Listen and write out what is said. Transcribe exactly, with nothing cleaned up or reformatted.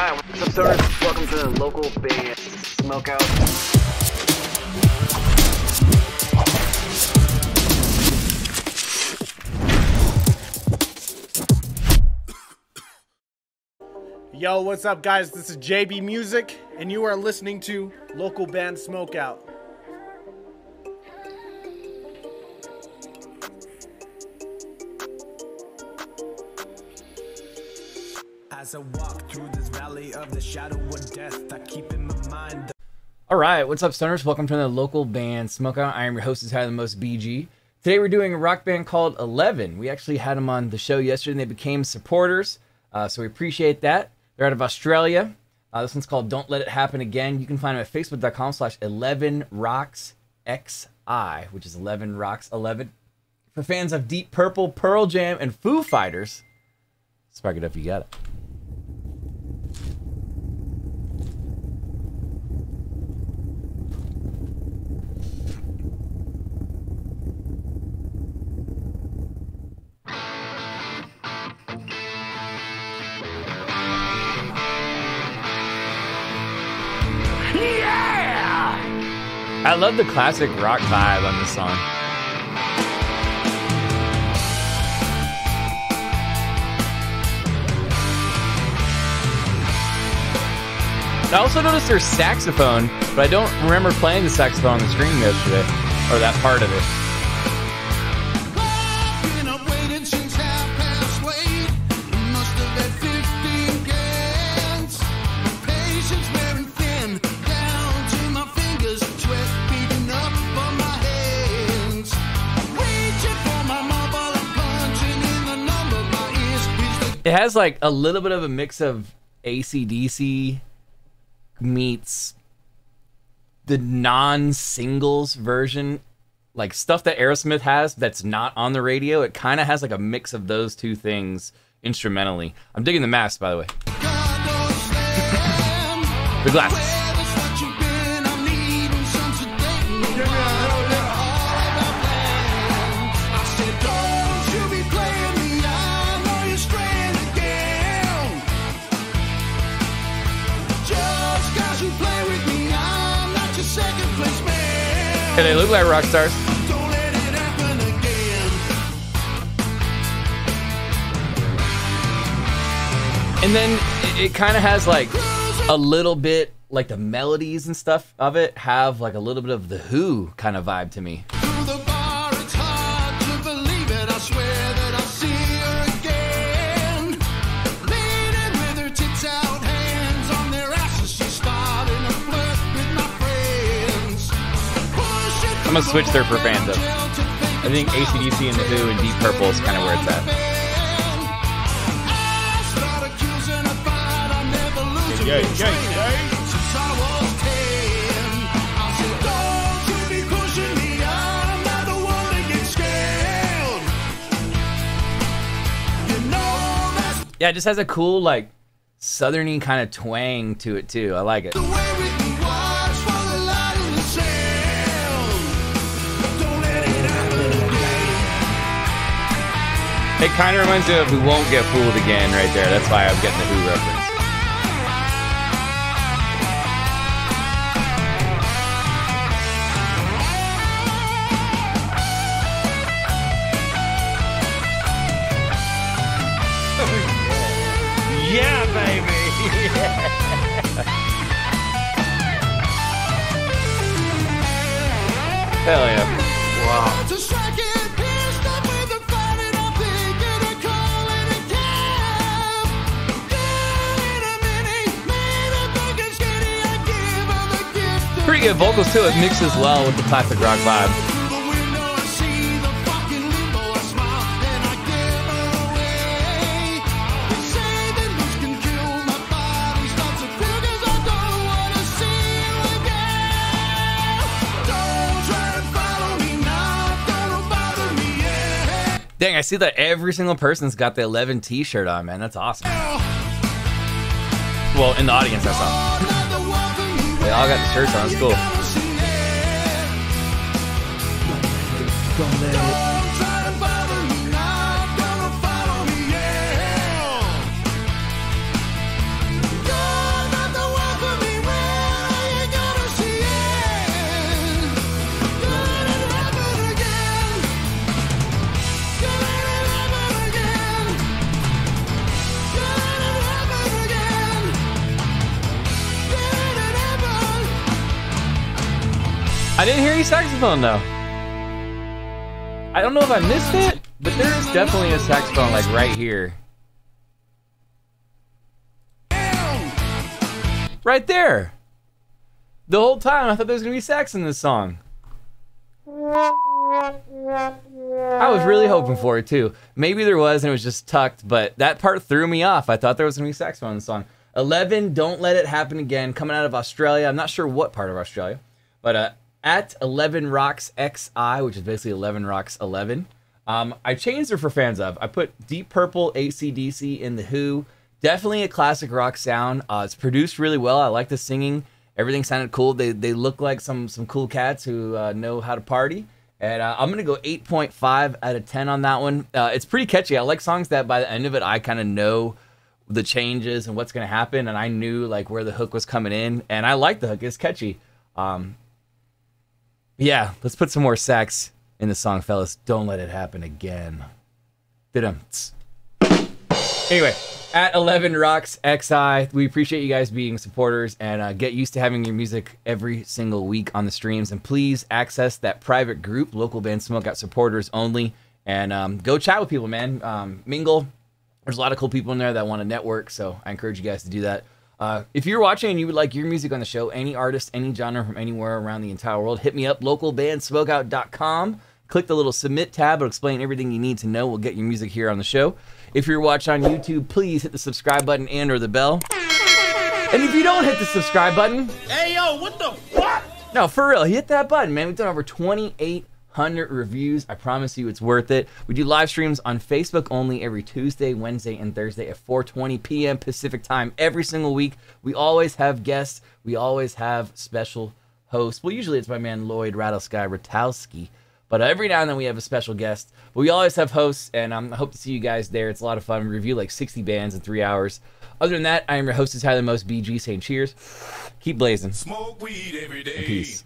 Hi, what's up, sirs? Welcome to the Local Band Smokeout. Yo, what's up, guys? This is J B Music, and you are listening to Local Band Smokeout. As I walk through this valley of the shadow of death, I keep in my mind. All right, what's up, stoners? Welcome to the Local Band Smokeout. I am your host, is How the Most, B G. Today we're doing a rock band called Eleven. We actually had them on the show yesterday, and they became supporters, uh, so we appreciate that. They're out of Australia. Uh, this one's called Don't Let It Happen Again. You can find them at facebook.com slash eleven rocks X I, which is eleven rocks eleven. For fans of Deep Purple, Pearl Jam, and Foo Fighters, spark it up, you got it. I love the classic rock vibe on this song. I also noticed there's saxophone, but I don't remember playing the saxophone on the screen yesterday, or that part of it. It has like a little bit of a mix of A C D C meets the non-singles version, like stuff that Aerosmith has that's not on the radio. It kind of has like a mix of those two things instrumentally. I'm digging the mask, by the way. The glasses. And they look like rock stars. Don't let it happen again. And then it, it kind of has like a little bit, like the melodies and stuff of it have like a little bit of The Who kind of vibe to me. I'm gonna switch there for fans of. I think A C D C and The Who and Deep Purple is kind of where it's at. Yeah, yeah, yeah. Yeah, it just has a cool, like, southerny kind of twang to it, too. I like it. It kind of reminds me of We Won't Get Fooled Again right there. That's why I'm getting the Who reference. Yeah, baby! Yeah. Hell yeah. Wow. Pretty good vocals too. It mixes well with the classic rock vibe. Dang, I see that every single person's got the Eleven t-shirt on, man. That's awesome. Well, in the audience, that's awesome. They all got the shirts on, it's cool. Don't I didn't hear any saxophone though. I don't know if I missed it, but there is definitely a saxophone like right here. Right there. The whole time I thought there was gonna be sax in this song. I was really hoping for it too. Maybe there was and it was just tucked, but that part threw me off. I thought there was gonna be saxophone in the song. Eleven, Don't Let It Happen Again, coming out of Australia. I'm not sure what part of Australia, but uh, at Eleven Rocks X I, which is basically Eleven Rocks Eleven. Um, I changed it for fans of. I put Deep Purple, A C D C, and The Who. Definitely a classic rock sound. Uh, it's produced really well. I like the singing. Everything sounded cool. They they look like some some cool cats who uh, know how to party. And uh, I'm gonna go eight point five out of ten on that one. Uh, it's pretty catchy. I like songs that by the end of it I kind of know the changes and what's gonna happen, and I knew like where the hook was coming in, and I like the hook. It's catchy. Um, yeah, let's put some more sax in the song, fellas. Don't let it happen again. Da-dum-ts. Anyway, at Eleven Rocks X I, we appreciate you guys being supporters, and uh, get used to having your music every single week on the streams. And please access that private group, Local Band Smokeout supporters only, and um, go chat with people, man. Um, mingle. There's a lot of cool people in there that want to network, so I encourage you guys to do that. Uh, if you're watching and you would like your music on the show, any artist, any genre from anywhere around the entire world, hit me up, local band smokeout dot com. Click the little submit tab. It'll explain everything you need to know. We'll get your music here on the show. If you're watching on YouTube, please hit the subscribe button and or the bell. And if you don't hit the subscribe button... Hey, yo, what the fuck? No, for real, hit that button, man. We've done over twenty-eight hundred reviews. I promise you it's worth it. We do live streams on Facebook only every Tuesday, Wednesday, and Thursday at four twenty p m Pacific time every single week. We always have guests. We always have special hosts. Well, usually it's my man, Lloyd Rattlesky Ratowski. But every now and then we have a special guest. But we always have hosts, and um, I hope to see you guys there. It's a lot of fun. We review like sixty bands in three hours. Other than that, I am your host, How the Most, B G, saying cheers. Keep blazing. Smoke weed every day. Peace.